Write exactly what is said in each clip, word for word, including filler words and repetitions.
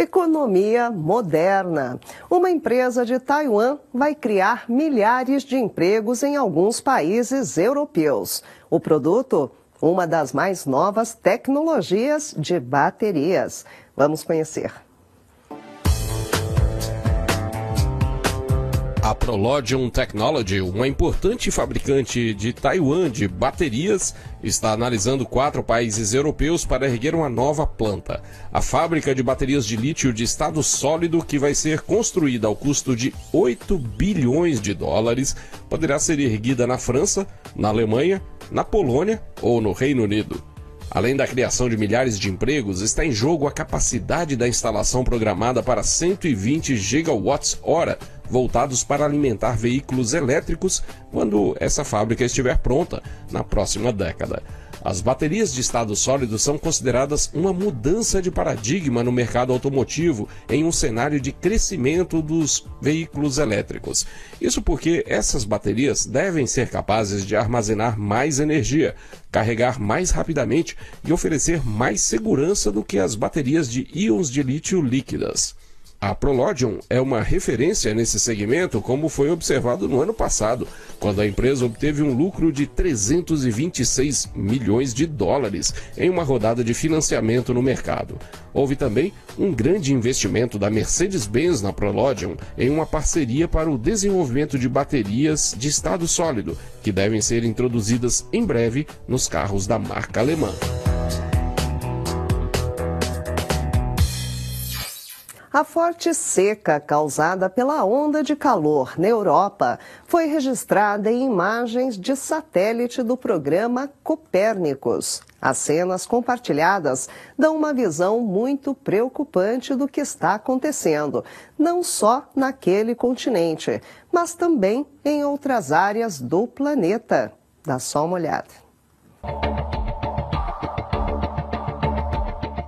Economia moderna. Uma empresa de Taiwan vai criar milhares de empregos em alguns países europeus. O produto? Uma das mais novas tecnologias de baterias. Vamos conhecer. A ProLogium Technology, uma importante fabricante de Taiwan de baterias, está analisando quatro países europeus para erguer uma nova planta. A fábrica de baterias de lítio de estado sólido, que vai ser construída ao custo de oito bilhões de dólares, poderá ser erguida na França, na Alemanha, na Polônia ou no Reino Unido. Além da criação de milhares de empregos, está em jogo a capacidade da instalação programada para cento e vinte gigawatts-hora, voltados para alimentar veículos elétricos quando essa fábrica estiver pronta, na próxima década. As baterias de estado sólido são consideradas uma mudança de paradigma no mercado automotivo em um cenário de crescimento dos veículos elétricos. Isso porque essas baterias devem ser capazes de armazenar mais energia, carregar mais rapidamente e oferecer mais segurança do que as baterias de íons de lítio líquidas. A ProLogium é uma referência nesse segmento, como foi observado no ano passado, quando a empresa obteve um lucro de trezentos e vinte e seis milhões de dólares em uma rodada de financiamento no mercado. Houve também um grande investimento da Mercedes-Benz na ProLogium em uma parceria para o desenvolvimento de baterias de estado sólido, que devem ser introduzidas em breve nos carros da marca alemã. A forte seca causada pela onda de calor na Europa foi registrada em imagens de satélite do programa Copernicus. As cenas compartilhadas dão uma visão muito preocupante do que está acontecendo, não só naquele continente, mas também em outras áreas do planeta. Dá só uma olhada.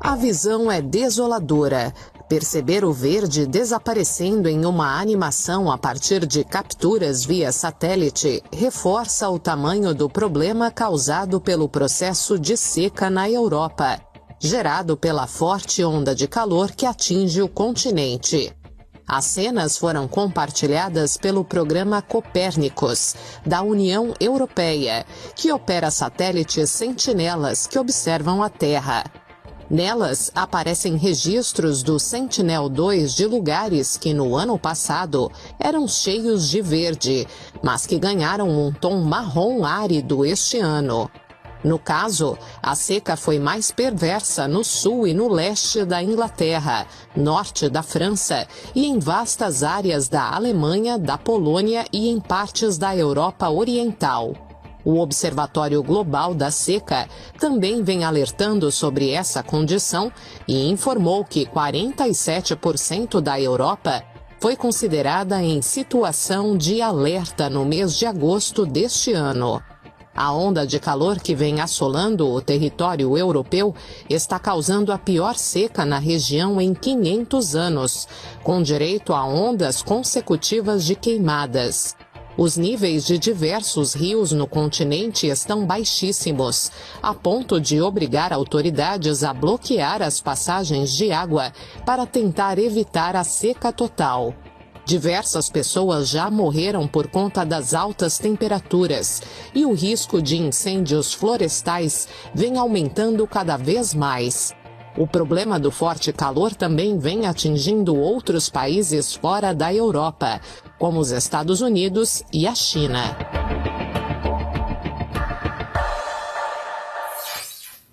A visão é desoladora. Perceber o verde desaparecendo em uma animação a partir de capturas via satélite reforça o tamanho do problema causado pelo processo de seca na Europa, gerado pela forte onda de calor que atinge o continente. As cenas foram compartilhadas pelo programa Copernicus, da União Europeia, que opera satélites sentinelas que observam a Terra. Nelas aparecem registros do Sentinel dois de lugares que no ano passado eram cheios de verde, mas que ganharam um tom marrom árido este ano. No caso, a seca foi mais perversa no sul e no leste da Inglaterra, norte da França e em vastas áreas da Alemanha, da Polônia e em partes da Europa Oriental. O Observatório Global da Seca também vem alertando sobre essa condição e informou que quarenta e sete por cento da Europa foi considerada em situação de alerta no mês de agosto deste ano. A onda de calor que vem assolando o território europeu está causando a pior seca na região em quinhentos anos, com direito a ondas consecutivas de queimadas. Os níveis de diversos rios no continente estão baixíssimos, a ponto de obrigar autoridades a bloquear as passagens de água para tentar evitar a seca total. Diversas pessoas já morreram por conta das altas temperaturas e o risco de incêndios florestais vem aumentando cada vez mais. O problema do forte calor também vem atingindo outros países fora da Europa, como os Estados Unidos e a China.